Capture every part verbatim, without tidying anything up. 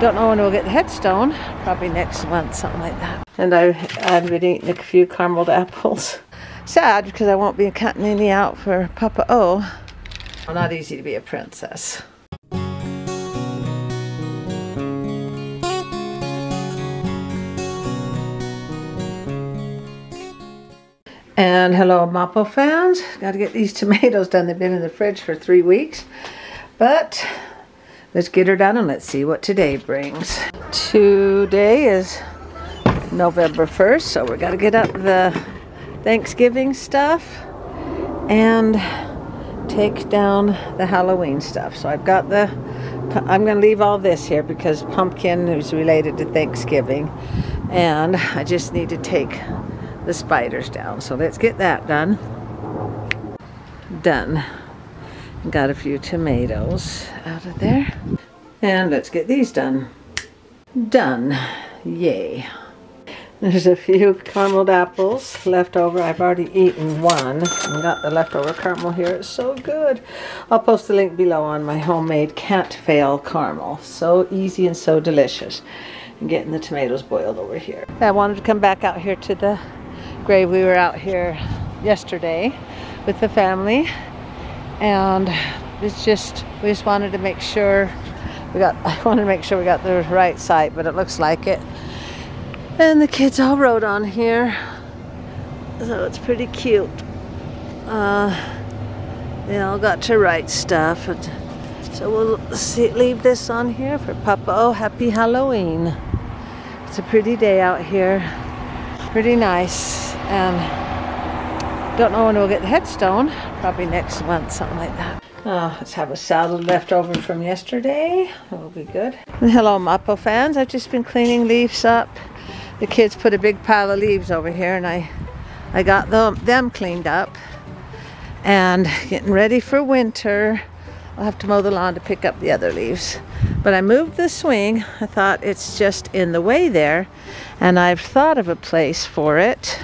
Don't know when we'll get the headstone. Probably next month, something like that. And I, I've been eating a few carameled apples. Sad, because I won't be cutting any out for Papa O. Well, not easy to be a princess. And hello, Muffle fans. Got to get these tomatoes done. They've been in the fridge for three weeks. But let's get her done and let's see what today brings. Today is November first, so we got to get up the Thanksgiving stuff and take down the Halloween stuff. So I've got the, I'm going to leave all this here because pumpkin is related to Thanksgiving. And I just need to take the spiders down, so let's get that done. Done. Got a few tomatoes out of there. And let's get these done. Done. Yay. There's a few carameled apples left over. I've already eaten one. I got the leftover caramel here. It's so good. I'll post the link below on my homemade can't fail caramel. So easy and so delicious. And getting the tomatoes boiled over here. I wanted to come back out here to the grave. We were out here yesterday with the family, and it's just we just wanted to make sure we got I wanted to make sure we got the right site, but it looks like it. And the kids all rode on here, so it's pretty cute. Uh, they all got to write stuff, and so we'll see, leave this on here for Papa O. Happy Halloween. It's a pretty day out here. Pretty nice, and don't know when we'll get the headstone. Probably next month, something like that. Oh, let's have a salad left over from yesterday. That'll be good. And hello, Mappo fans. I've just been cleaning leaves up. The kids put a big pile of leaves over here, and I, I got them, them cleaned up. And getting ready for winter. I'll have to mow the lawn to pick up the other leaves. But I moved the swing. I thought it's just in the way there. And I've thought of a place for it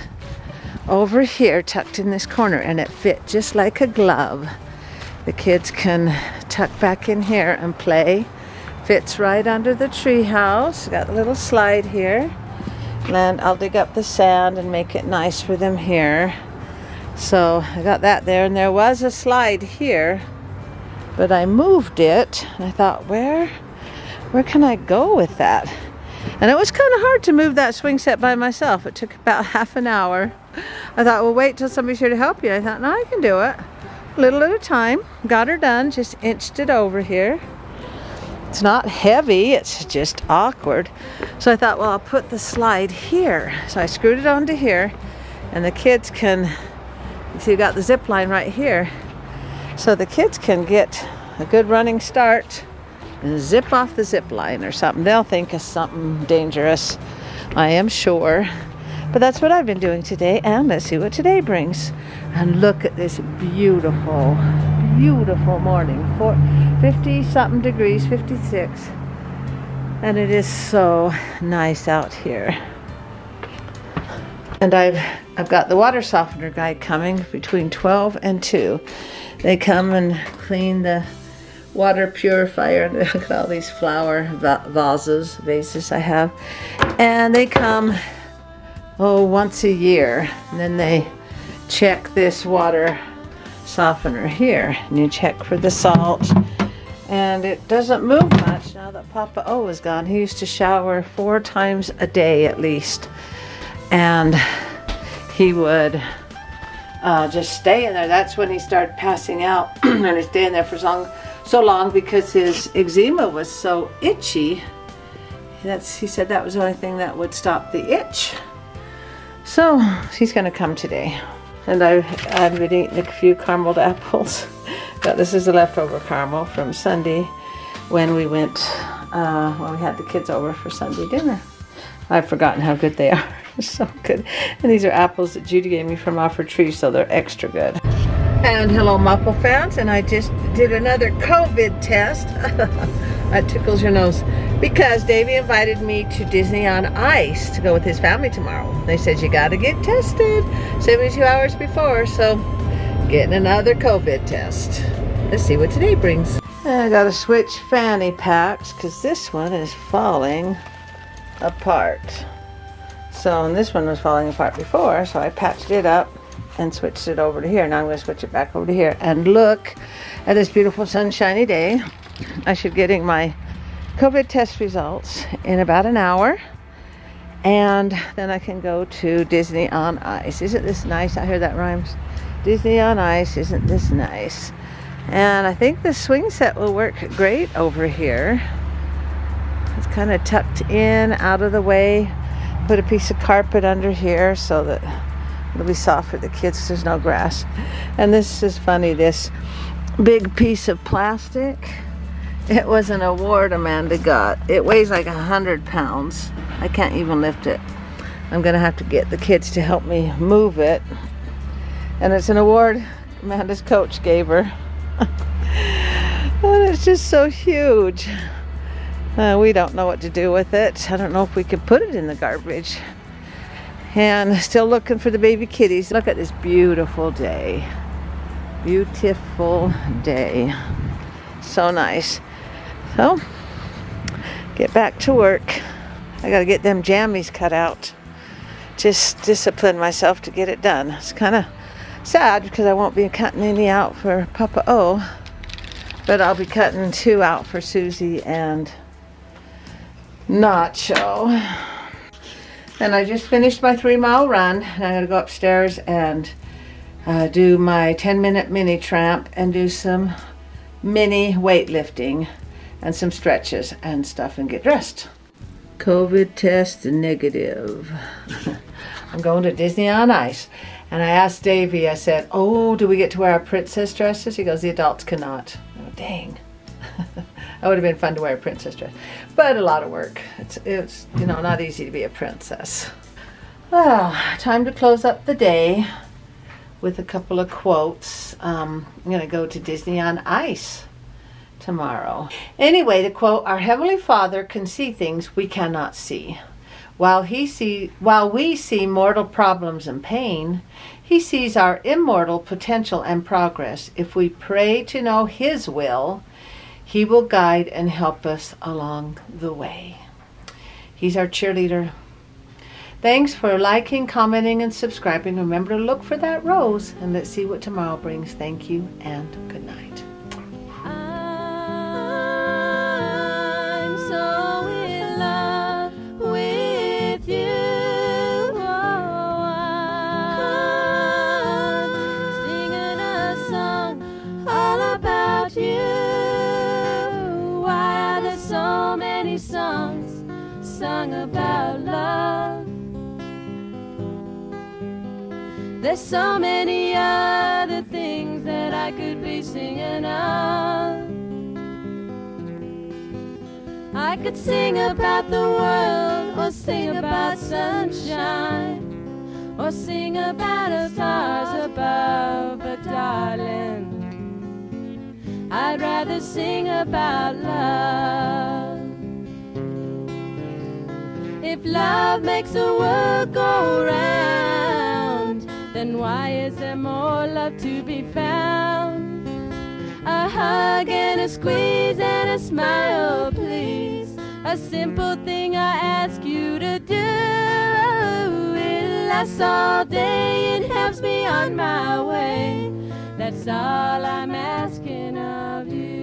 over here, tucked in this corner, and it fit just like a glove. The kids can tuck back in here and play. Fits right under the tree house. Got a little slide here. And I'll dig up the sand and make it nice for them here. So I got that there, and there was a slide here, but I moved it, and I thought, where, where can I go with that? And it was kind of hard to move that swing set by myself. It took about half an hour. I thought, well, wait till somebody's here to help you. I thought, no, I can do it. A little at a time. Got her done, just inched it over here. It's not heavy, it's just awkward. So I thought, well, I'll put the slide here. So I screwed it onto here, and the kids can, you see, you got the zip line right here. So the kids can get a good running start and zip off the zip line or something. They'll think of something dangerous, I am sure. But that's what I've been doing today, and let's see what today brings. And look at this beautiful, beautiful morning. fifty something degrees, fifty-six. And it is so nice out here. And I've, I've got the water softener guy coming between twelve and two. They come and clean the water purifier. Look at all these flower va vases, vases I have. And they come, oh, once a year. And then they check this water softener here. And you check for the salt. And it doesn't move much now that Papa O is gone. He used to shower four times a day at least. And he would Uh, just stay in there. That's when he started passing out, and he's staying there for long, so long because his eczema was so itchy. That's, he said that was the only thing that would stop the itch. So he's going to come today. And I've, I've been eating a few carameled apples. But this is the leftover caramel from Sunday when we went, uh, when we had the kids over for Sunday dinner. I've forgotten how good they are. So good. And these are apples that Judy gave me from off her tree, so they're extra good. And hello, Muffle fans, and I just did another COVID test. That tickles your nose. Because Davey invited me to Disney on Ice to go with his family tomorrow. They said, you gotta get tested seventy-two hours before, so getting another COVID test. Let's see what today brings. And I gotta switch fanny packs because this one is falling apart. So, and this one was falling apart before, so I patched it up and switched it over to here. Now I'm going to switch it back over to here. And look at this beautiful sunshiny day. I should be getting my COVID test results in about an hour. And then I can go to Disney on Ice. Isn't this nice? I heard that rhymes. Disney on Ice, isn't this nice? And I think the swing set will work great over here. It's kind of tucked in, out of the way. Put a piece of carpet under here so that it'll be soft for the kids because there's no grass. And this is funny, this big piece of plastic. It was an award Amanda got. It weighs like a hundred pounds. I can't even lift it. I'm gonna have to get the kids to help me move it. And it's an award Amanda's coach gave her. And it's just so huge. Uh, we don't know what to do with it. I don't know if we could put it in the garbage. And still looking for the baby kitties. Look at this beautiful day. Beautiful day. So nice. So, get back to work. I gotta get them jammies cut out. Just discipline myself to get it done. It's kind of sad because I won't be cutting any out for Papa O. But I'll be cutting two out for Susie and Nacho. And I just finished my three mile run, and I'm gonna go upstairs and uh, do my ten minute mini tramp and do some mini weightlifting and some stretches and stuff and get dressed. COVID test negative. I'm going to Disney on Ice. And I asked Davey, I said, oh, do we get to wear our princess dresses? He goes, the adults cannot. Oh, dang. That would have been fun to wear a princess dress. But a lot of work. It's, it's you know, not easy to be a princess. Well, time to close up the day with a couple of quotes. Um, I'm going to go to Disney on Ice tomorrow. Anyway, the quote, our Heavenly Father can see things we cannot see. While he see, while we see mortal problems and pain, he sees our immortal potential and progress. If we pray to know his will, he will guide and help us along the way. He's our cheerleader. Thanks for liking, commenting, and subscribing. Remember to look for that rose, and let's see what tomorrow brings. Thank you, and good night. About love, there's so many other things that I could be singing of. I could sing about the world, or sing about sunshine, or sing about the stars above. But darling, I'd rather sing about love. If love makes the world go round, then why is there more love to be found? A hug and a squeeze and a smile, please. A simple thing I ask you to do. It lasts all day, it helps me on my way. That's all I'm asking of you.